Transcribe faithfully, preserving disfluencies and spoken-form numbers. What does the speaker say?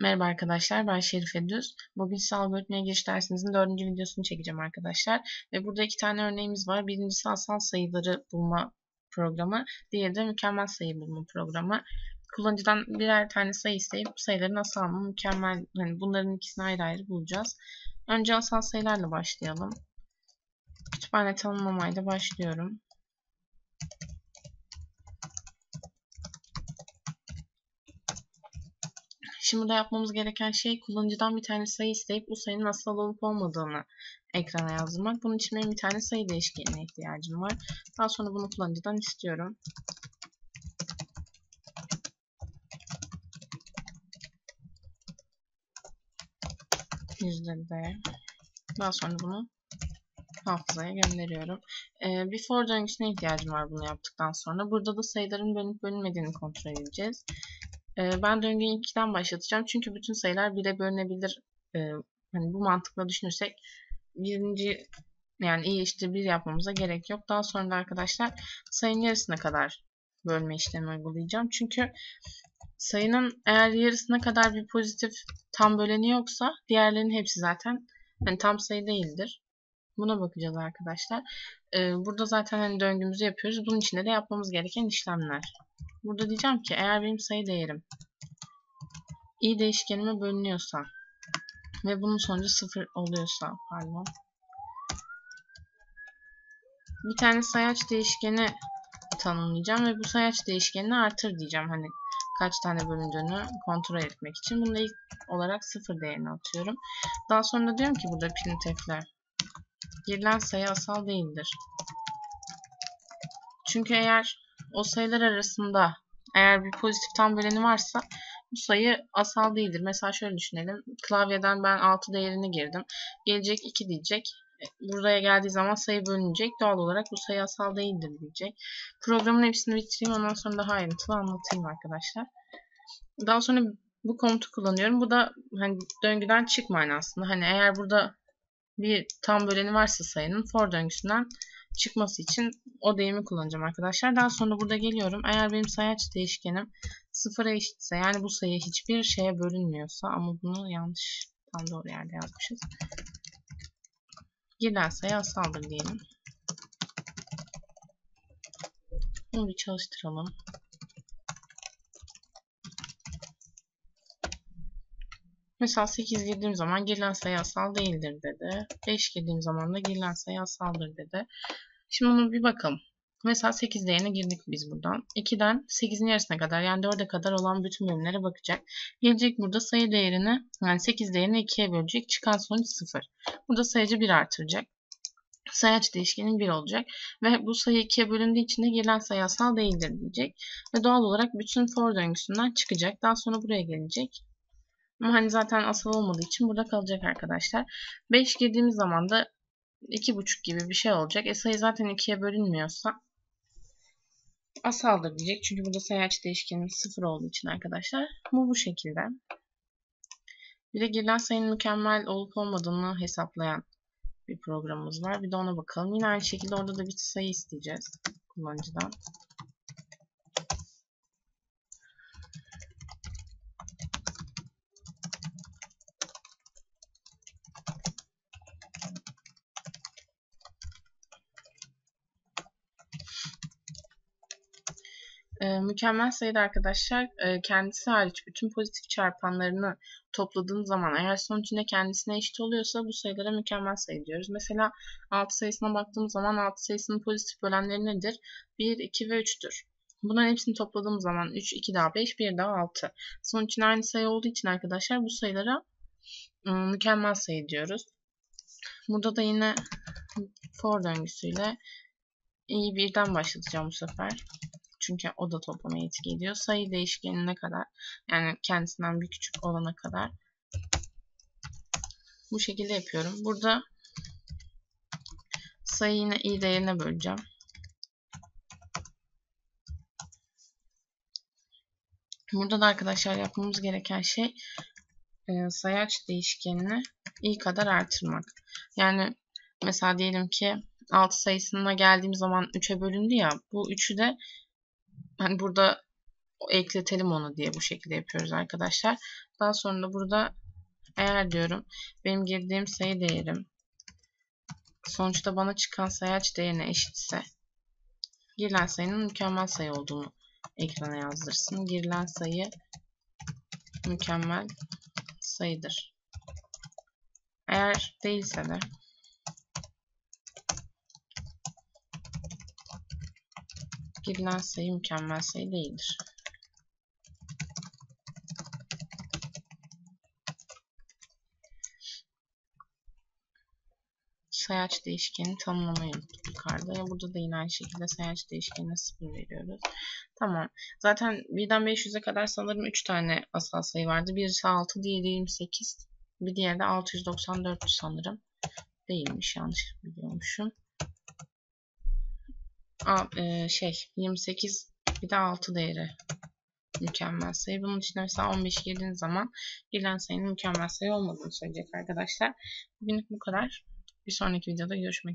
Merhaba arkadaşlar, ben Şerife Düz. Bugün size algoritmaya giriş dersimizin dördüncü videosunu çekeceğim arkadaşlar. Ve burada iki tane örneğimiz var. Birincisi asal sayıları bulma programı, diğeri de mükemmel sayı bulma programı. Kullanıcıdan birer tane sayı isteyip sayıların asal mı, mükemmel, yani bunların ikisini ayrı ayrı bulacağız. Önce asal sayılarla başlayalım. Kütüphane tanımlamayla başlıyorum. Şimdi burada yapmamız gereken şey kullanıcıdan bir tane sayı isteyip bu sayının asal olup olmadığını ekrana yazmak. Bunun için benim bir tane sayı değişkenine ihtiyacım var. Daha sonra bunu kullanıcıdan istiyorum. yüzde de. Daha sonra bunu hafızaya gönderiyorum. Ee, bir for döngüsüne ihtiyacım var bunu yaptıktan sonra. Burada da sayıların bölünüp bölünmediğini kontrol edeceğiz. Ben döngüyü ikiden başlatacağım. Çünkü bütün sayılar bire bölünebilir. Hani bu mantıkla düşünürsek birinci yani iyi işte bir yapmamıza gerek yok. Daha sonra da arkadaşlar sayının yarısına kadar bölme işlemi uygulayacağım. Çünkü sayının eğer yarısına kadar bir pozitif tam böleni yoksa diğerlerinin hepsi zaten hani tam sayı değildir. Buna bakacağız arkadaşlar. Burada zaten hani döngümüzü yapıyoruz. Bunun içinde de yapmamız gereken işlemler. Burada diyeceğim ki eğer benim sayı değerim i değişkenime bölünüyorsa ve bunun sonucu sıfır oluyorsa pardon. Bir tane sayaç değişkeni tanımlayacağım ve bu sayaç değişkenini artır diyeceğim. Hani kaç tane bölündüğünü kontrol etmek için. Bunu da ilk olarak sıfır değerini atıyorum. Daha sonra diyorum ki burada printf'ler girilen sayı asal değildir. Çünkü eğer o sayılar arasında eğer bir pozitif tam böleni varsa bu sayı asal değildir. Mesela şöyle düşünelim. Klavyeden ben altı değerini girdim. Gelecek iki diyecek. Buraya geldiği zaman sayı bölünecek. Doğal olarak bu sayı asal değildir diyecek. Programın hepsini bitireyim. Ondan sonra daha ayrıntılı anlatayım arkadaşlar. Daha sonra bu komutu kullanıyorum. Bu da hani döngüden çıkmayın aslında. Hani eğer burada bir tam böleni varsa sayının for döngüsünden çıkması için o deyimi kullanacağım arkadaşlar. Daha sonra burada geliyorum. Eğer benim sayaç değişkenim sıfıra eşitse yani bu sayı hiçbir şeye bölünmüyorsa ama bunu yanlış tam doğru yerde yazmışız. Girilen sayı asaldır diyelim. Bunu bir çalıştıralım. Mesela sekiz girdiğim zaman girilen sayı asal değildir dedi. beş girdiğim zaman da girilen sayı asaldır dedi. Şimdi bunu bir bakalım. Mesela sekiz değerine girdik biz buradan. ikiden sekizin yarısına kadar yani dörde kadar olan bütün bölümlere bakacak. Gelecek burada sayı değerini yani sekiz değerini ikiye bölecek. Çıkan sonuç sıfır. Burada sayıcı bir artıracak. Sayaç değişkenin bir olacak. Ve bu sayı ikiye bölündüğü için de girilen sayı asal değildir diyecek. Ve doğal olarak bütün for döngüsünden çıkacak. Daha sonra buraya gelecek. Ama hani zaten asal olmadığı için burada kalacak arkadaşlar. beş girdiğimiz zaman da iki buçuk gibi bir şey olacak. E sayı zaten ikiye bölünmüyorsa asaldır diyecek. Çünkü burada sayaç değişkenimiz sıfır olduğu için arkadaşlar. Bu bu şekilde. Bir de girilen sayının mükemmel olup olmadığını hesaplayan bir programımız var. Bir de ona bakalım. Yine aynı şekilde orada da bir sayı isteyeceğiz kullanıcıdan. E, mükemmel sayıda arkadaşlar e, kendisi hariç bütün pozitif çarpanlarını topladığınız zaman eğer sonucunda kendisine eşit oluyorsa bu sayılara mükemmel sayı diyoruz. Mesela altı sayısına baktığımız zaman altı sayısının pozitif bölenleri nedir? bir, iki ve üçtür. Bunların hepsini topladığımız zaman üç, iki daha beş, bir daha altı. Sonuç aynı sayı olduğu için arkadaşlar bu sayılara e, mükemmel sayı diyoruz. Burada da yine for döngüsüyle iyi birden başlatacağım bu sefer. Çünkü o da toplamaya etki ediyor. Sayı değişkenine kadar yani kendisinden bir küçük olana kadar bu şekilde yapıyorum. Burada sayı yine i değerine böleceğim. Burada da arkadaşlar yapmamız gereken şey sayaç değişkenini i kadar artırmak. Yani mesela diyelim ki altı sayısına geldiğim zaman üçe bölündü ya bu üçü de hani burada ekletelim onu diye bu şekilde yapıyoruz arkadaşlar. Daha sonra da burada eğer diyorum, benim girdiğim sayı değerim sonuçta bana çıkan sayaç değerine eşitse girilen sayının mükemmel sayı olduğunu ekrana yazdırsın. Girilen sayı mükemmel sayıdır. Eğer değilse de girilen sayı mükemmel sayı değildir. Sayaç değişkenini tanımlamayı unuttuk yukarıda. Ya burada da yine aynı şekilde sayaç değişkenine sıfır veriyoruz. Tamam. Zaten birden beş yüze kadar sanırım üç tane asal sayı vardı. Birisi altı, diğeri yirmi sekiz. Bir diğeri de altı yüz doksan dört sanırım. Değilmiş. Yanlış biliyormuşum. A, e, şey yirmi sekiz bir de altı değeri mükemmel sayı. Bunun için mesela on beş girdiğiniz zaman girilen sayının mükemmel sayı olmadığını söyleyecek arkadaşlar. Bugünlük bu kadar. Bir sonraki videoda görüşmek üzere.